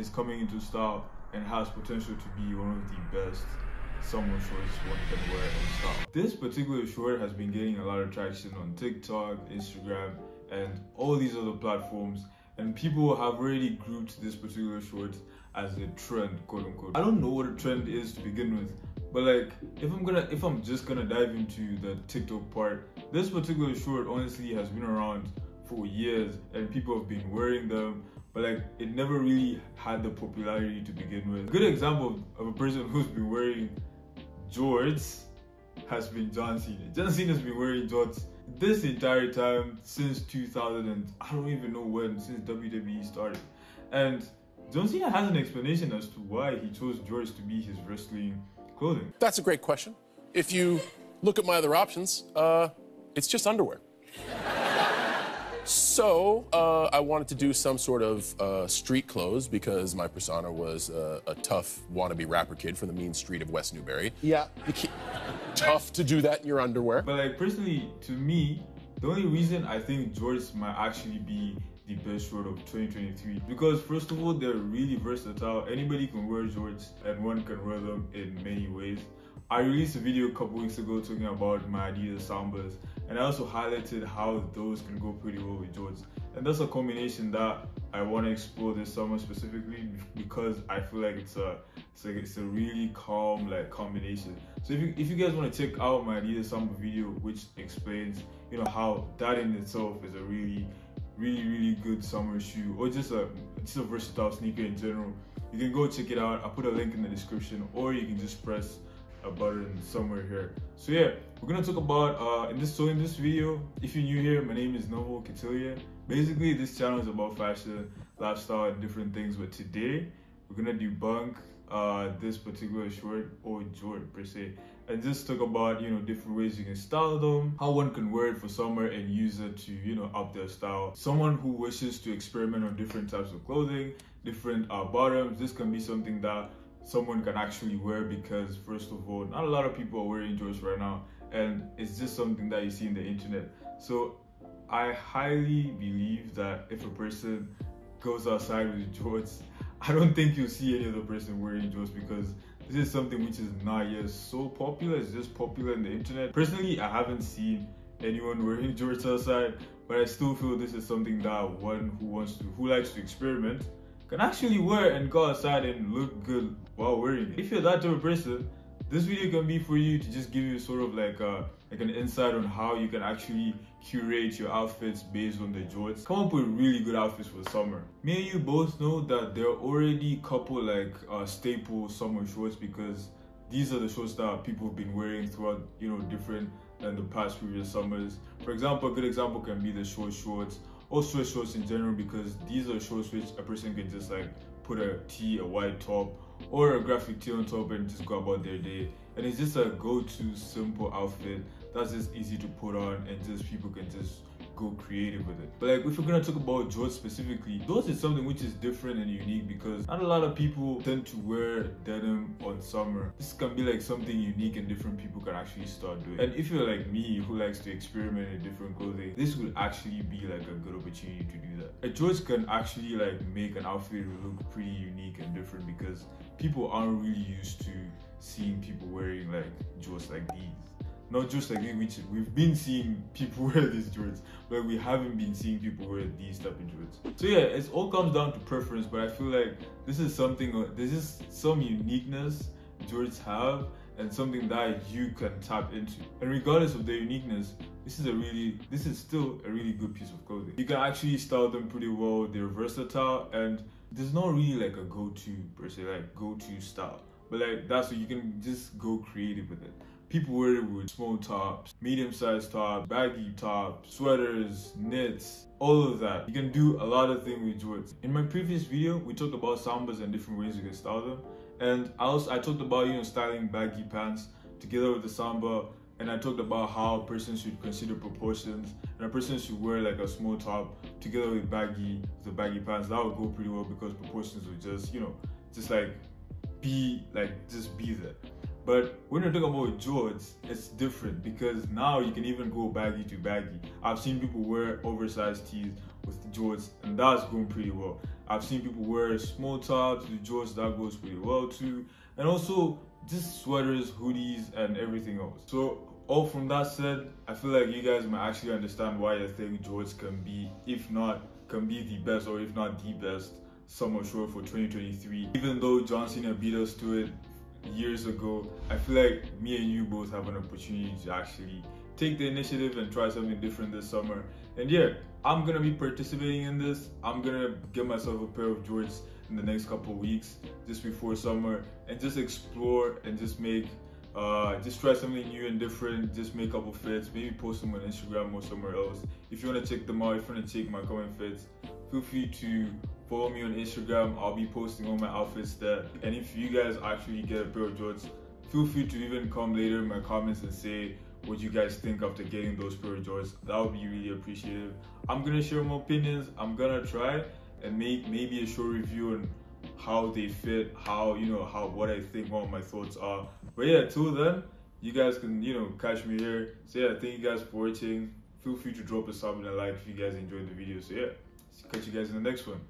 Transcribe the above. is coming into style and has potential to be one of the best summer shorts one can wear in style. This particular short has been gaining a lot of traction on TikTok, Instagram, and all these other platforms, and people have already grouped this particular short as a trend, quote unquote. I don't know what a trend is to begin with, but like if I'm just gonna dive into the TikTok part, this particular short honestly has been around for years and people have been wearing them, but like it never really had the popularity to begin with. A good example of a person who's been wearing jorts has been John Cena. John Cena's been wearing jorts this entire time since 2000 and I don't even know when, since WWE started. And John Cena has an explanation as to why he chose jorts to be his wrestling clothing. That's a great question. If you look at my other options, it's just underwear. So I wanted to do some sort of street clothes because my persona was a tough wannabe rapper kid from the mean street of West Newberry. Yeah. Tough to do that in your underwear. But like personally, to me, the only reason I think jorts might actually be the best short of 2023, because first of all, they're really versatile. Anybody can wear jorts and one can wear them in many ways. I released a video a couple weeks ago talking about my Adidas Sambas, and I also highlighted how those can go pretty well with jorts. And that's a combination that I want to explore this summer specifically because I feel like it's a really calm like combination. So if you guys want to check out my Adidas Samba video, which explains, you know, how that in itself is a really good summer shoe, or just a versatile sneaker in general, you can go check it out. I'll put a link in the description, or you can just press a button somewhere here. So yeah, we're gonna talk about in this video, if you're new here, my name is Neville Kitilya. Basically this channel is about fashion, lifestyle, and different things, but today we're gonna debunk this particular short, or jort per se, and just talk about, you know, different ways you can style them, how one can wear it for summer and use it to, you know, up their style. Someone who wishes to experiment on different types of clothing, different bottoms, this can be something that someone can actually wear, because first of all, not a lot of people are wearing jorts right now, and it's just something that you see in the internet. So I highly believe that if a person goes outside with jorts, I don't think you'll see any other person wearing jorts, because this is something which is not yet so popular. It's just popular in the internet. Personally, I haven't seen anyone wearing jorts outside, but I still feel this is something that one who likes to experiment can actually wear and go outside and look good while wearing it. If you're that type of person, this video can be for you, to just give you sort of like an insight on how you can actually curate your outfits based on the jorts. Come up with really good outfits for summer. Me and you both know that there are already a couple like staple summer shorts, because these are the shorts that people have been wearing throughout, you know, different than the past previous summers. For example, a good example can be the short shorts, or sweat shorts in general, because these are shorts which a person can just like put a tee, a white top, or a graphic tee on top and just go about their day. And it's just a go-to simple outfit that's just easy to put on, and just people can just go creative with it. But like if we're gonna talk about jorts specifically, jorts is something which is different and unique, because not a lot of people tend to wear denim on summer. This can be like something unique and different people can actually start doing. And if you're like me, who likes to experiment in different clothing, this would actually be like a good opportunity to do that. A jorts can actually like make an outfit look pretty unique and different, because people aren't really used to seeing people wearing like jorts like these. Not just like we've been seeing people wear these jorts, but we haven't been seeing people wear these type of jorts. So yeah, it all comes down to preference, but I feel like this is something, there's just some uniqueness jorts have, and something that you can tap into. And regardless of their uniqueness, this is still a really good piece of clothing. You can actually style them pretty well, they're versatile, and there's not really like a go-to per se, like go-to style. But like that's what you can just go creative with it. People wear it with small tops, medium-sized tops, baggy tops, sweaters, knits, all of that. You can do a lot of things with jorts. In my previous video, we talked about sambas and different ways you can style them. And I talked about, you know, styling baggy pants together with the samba. And I talked about how a person should consider proportions, and a person should wear like a small top together with the baggy pants. That would go pretty well, because proportions would just, you know, just be there. But when you're talking about jorts, it's different, because now you can even go baggy to baggy. I've seen people wear oversized tees with the Jordans, and that's going pretty well. I've seen people wear small tops, the Jordans, that goes pretty well too. And also just sweaters, hoodies, and everything else. So all from that said, I feel like you guys might actually understand why I think Jordans can be, if not, can be the best, or if not the best, summer short for 2023. Even though John Cena beat us to it years ago, I feel like me and you both have an opportunity to actually take the initiative and try something different this summer. And yeah, I'm gonna be participating in this. I'm gonna get myself a pair of Jordans in the next couple of weeks, just before summer, and just explore and just make, just try something new and different, just make a couple fits, maybe post them on Instagram or somewhere else. If you wanna check them out, if you wanna check my coming fits, feel free to follow me on Instagram. I'll be posting all my outfits there. And if you guys actually get a pair of Jordans, feel free to even come later in my comments and say what you guys think after getting those pair of Jordans. That would be really appreciative. I'm gonna share my opinions. I'm gonna try and make maybe a short review on how they fit, how, you know, how, what I think, what my thoughts are. But yeah, till then, you guys can, you know, catch me here. So yeah, thank you guys for watching. Feel free to drop a sub and a like if you guys enjoyed the video. So yeah, catch you guys in the next one.